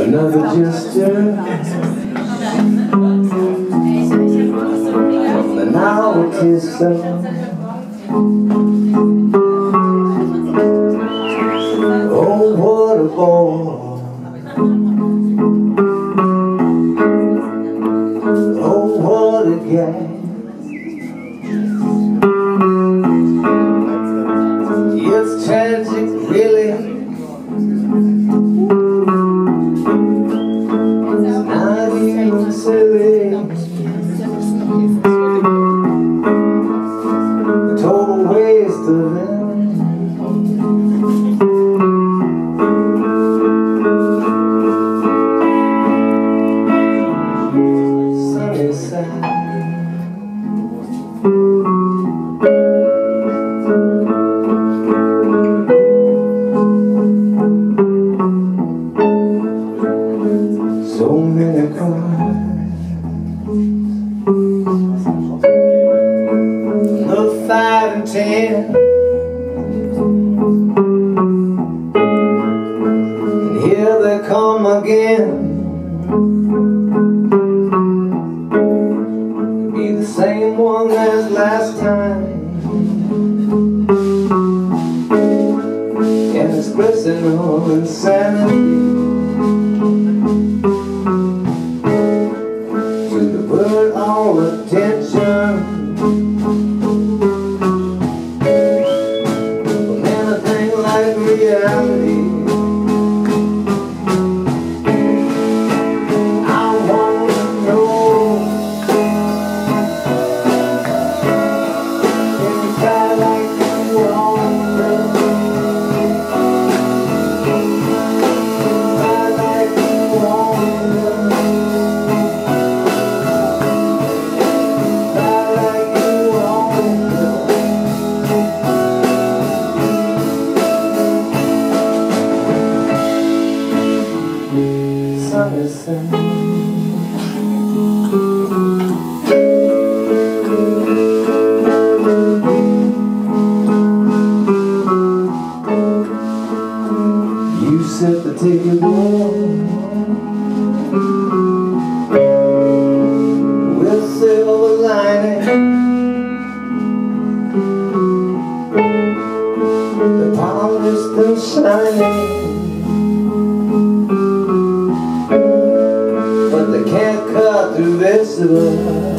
another gesture and now a kiss up. Oh, what a ball. It's tragic, really. It's not even silly. A total waste of it. Sunny side. So many cars, another 5 and 10, and here they come again. Be the same one as last time, and it's pressing on insanity. All attention, from anything like reality. I want to know if you cry like you want to, cry like you want to. Sunny side, you set the ticket wall, with silver lining, the palm is still shining. Can't cut through this love.